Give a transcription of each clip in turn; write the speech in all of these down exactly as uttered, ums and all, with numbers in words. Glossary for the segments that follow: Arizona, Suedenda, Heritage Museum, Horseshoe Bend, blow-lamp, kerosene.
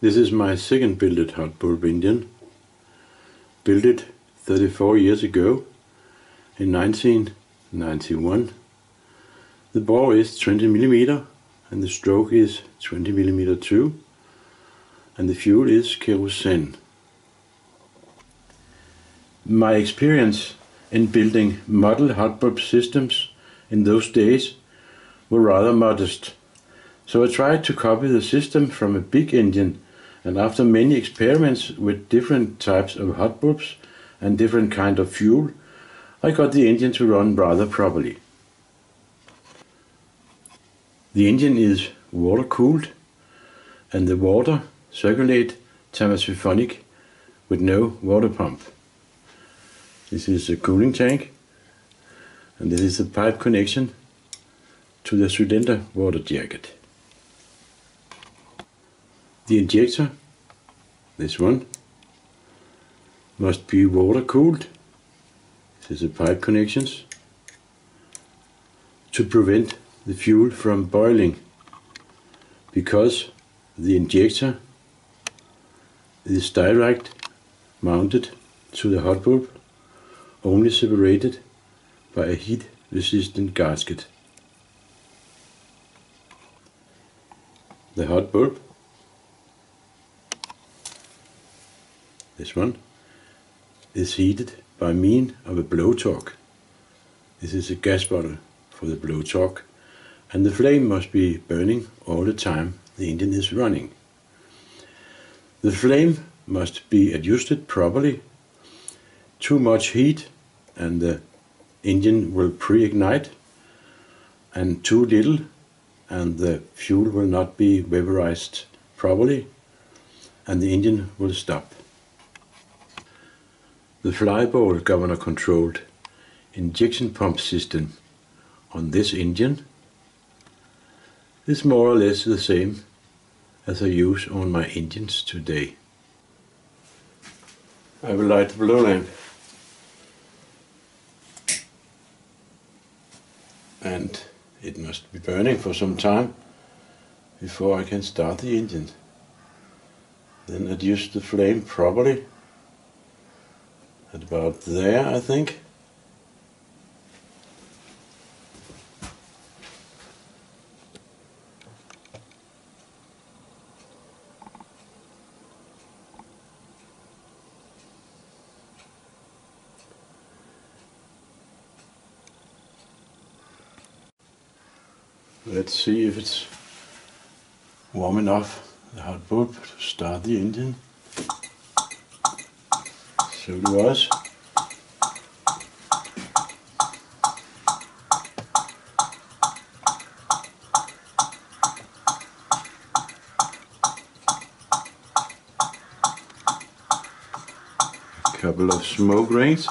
This is my second builded hot bulb Indian, built it thirty-four years ago in nineteen ninety-one. The bore is twenty millimeters and the stroke is twenty millimeters too, and the fuel is kerosene. My experience in building model hot bulb systems in those days were rather modest, so I tried to copy the system from a big Indian, and after many experiments with different types of hot bulbs and different kind of fuel, I got the Indian to run rather properly. The Indian is water cooled, and the water circulates thermosyphonic with no water pump. This is the cooling tank, and this is the pipe connection to the Suedenda water jacket. The injector, this one, must be water cooled. This is the pipe connections to prevent the fuel from boiling, because the injector is direct mounted to the hot bulb, only separated by a heat-resistant gasket. The hot bulb, this one, is heated by means of a blowtorch. This is a gas bottle for the blowtorch, and the flame must be burning all the time the Indian is running. The flame must be adjusted properly. Too much heat and the Indian will pre-ignite, and too little and the fuel will not be vaporized properly and the Indian will stop. The flyball governor controlled injection pump system on this Indian is more or less the same as I use on my Indians today. I will light the blow lamp. And it must be burning for some time before I can start the engine. Then adjust the flame properly, at about there I think. Let's see if it's warm enough, the hot bulb, to start the engine. So it was. A couple of smoke rings.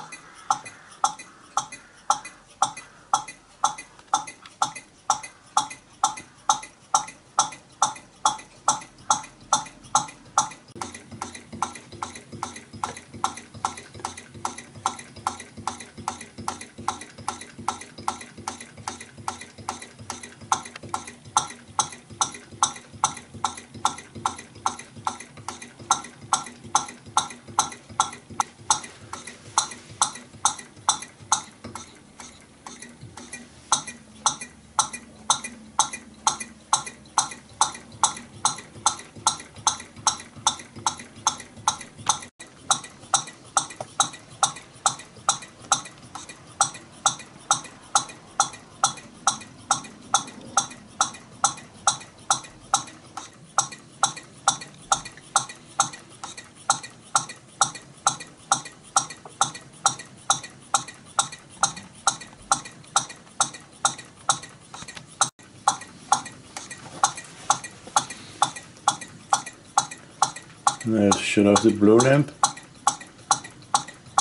Now shut off the blow lamp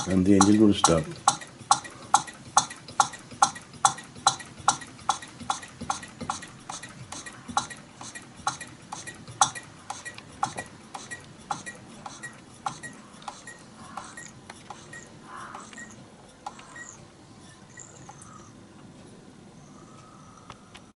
and the engine will stop.